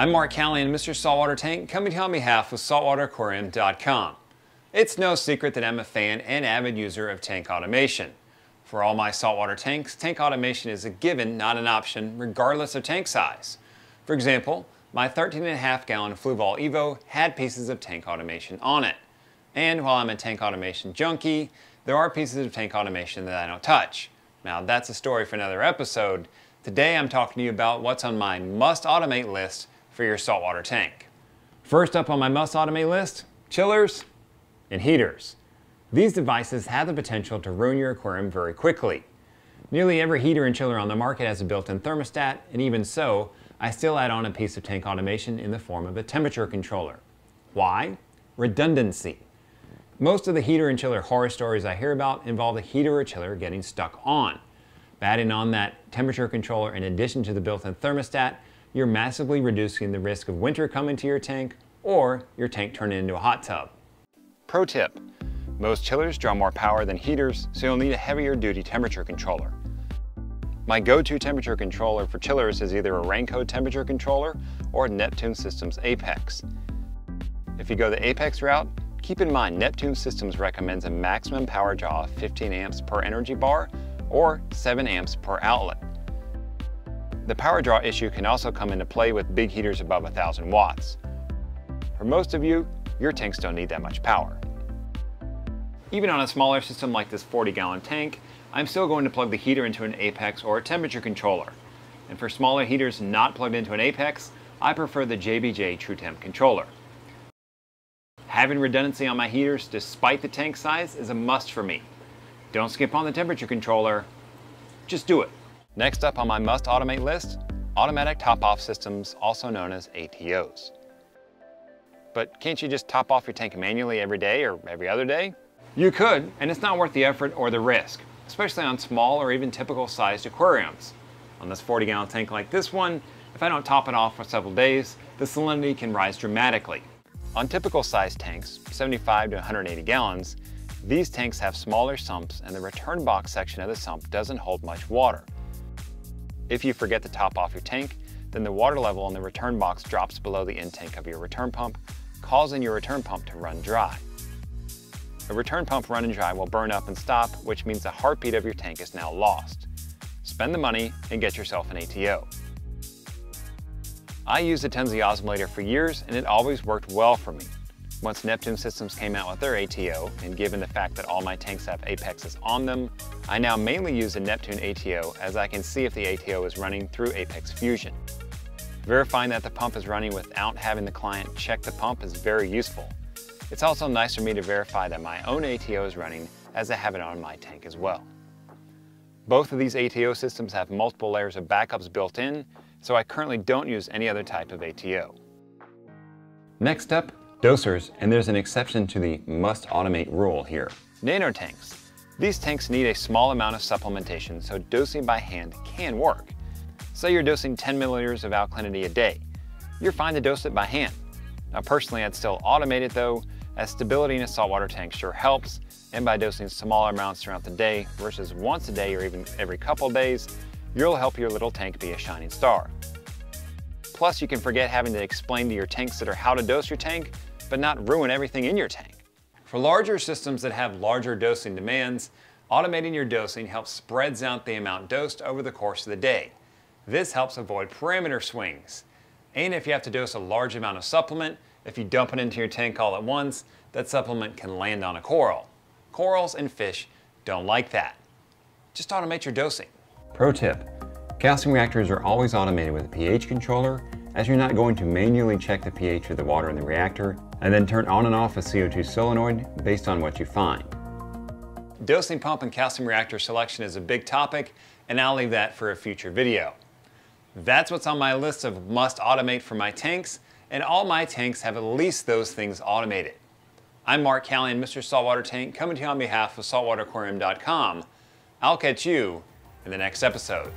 I'm Mark Callion, Mr. Saltwater Tank, coming to you on behalf of SaltwaterAquarium.com. It's no secret that I'm a fan and avid user of tank automation. For all my saltwater tanks, tank automation is a given, not an option, regardless of tank size. For example, my 13.5-gallon Fluval Evo had pieces of tank automation on it. And while I'm a tank automation junkie, there are pieces of tank automation that I don't touch. Now that's a story for another episode. Today I'm talking to you about what's on my must-automate list for your saltwater tank. First up on my must-automate list, chillers and heaters. These devices have the potential to ruin your aquarium very quickly. Nearly every heater and chiller on the market has a built-in thermostat, and even so, I still add on a piece of tank automation in the form of a temperature controller. Why? Redundancy. Most of the heater and chiller horror stories I hear about involve the heater or chiller getting stuck on. Adding on that temperature controller in addition to the built-in thermostat, you're massively reducing the risk of winter coming to your tank or your tank turning into a hot tub. Pro tip: most chillers draw more power than heaters, so you'll need a heavier duty temperature controller. My go-to temperature controller for chillers is either a Ranco temperature controller or a Neptune Systems Apex. If you go the Apex route, keep in mind, Neptune Systems recommends a maximum power draw of 15 amps per energy bar or 7 amps per outlet. The power draw issue can also come into play with big heaters above 1,000 watts. For most of you, your tanks don't need that much power. Even on a smaller system like this 40-gallon tank, I'm still going to plug the heater into an Apex or a temperature controller. And for smaller heaters not plugged into an Apex, I prefer the JBJ TrueTemp controller. Having redundancy on my heaters despite the tank size is a must for me. Don't skip on the temperature controller, just do it. Next up on my must automate list, automatic top-off systems, also known as ATOs. But can't you just top off your tank manually every day or every other day? You could, and it's not worth the effort or the risk, especially on small or even typical sized aquariums. On this 40-gallon tank like this one, if I don't top it off for several days, the salinity can rise dramatically. On typical size tanks, 75 to 180 gallons, these tanks have smaller sumps and the return box section of the sump doesn't hold much water. If you forget to top off your tank, then the water level in the return box drops below the intake of your return pump, causing your return pump to run dry. A return pump running dry will burn up and stop, which means the heartbeat of your tank is now lost. Spend the money and get yourself an ATO. I used the Tunze Osmolator for years and it always worked well for me. Once Neptune Systems came out with their ATO, and given the fact that all my tanks have Apexes on them, I now mainly use the Neptune ATO as I can see if the ATO is running through Apex Fusion. Verifying that the pump is running without having the client check the pump is very useful. It's also nice for me to verify that my own ATO is running as I have it on my tank as well. Both of these ATO systems have multiple layers of backups built in, so I currently don't use any other type of ATO. Next up, dosers, and there's an exception to the must automate rule here. Nano tanks. These tanks need a small amount of supplementation, so dosing by hand can work. Say you're dosing 10 milliliters of alkalinity a day. You're fine to dose it by hand. Now personally, I'd still automate it though, as stability in a saltwater tank sure helps, and by dosing smaller amounts throughout the day versus once a day or even every couple days, you'll help your little tank be a shining star. Plus, you can forget having to explain to your tank sitter how to dose your tank, but not ruin everything in your tank. For larger systems that have larger dosing demands, automating your dosing helps spreads out the amount dosed over the course of the day. This helps avoid parameter swings. And if you have to dose a large amount of supplement, if you dump it into your tank all at once, that supplement can land on a coral. Corals and fish don't like that. Just automate your dosing. Pro tip: calcium reactors are always automated with a pH controller, as you're not going to manually check the pH of the water in the reactor and then turn on and off a CO2 solenoid based on what you find. Dosing pump and calcium reactor selection is a big topic, and I'll leave that for a future video. That's what's on my list of must automate for my tanks, and all my tanks have at least those things automated. I'm Mark Callion, Mr. Saltwater Tank, coming to you on behalf of SaltwaterAquarium.com. I'll catch you in the next episode.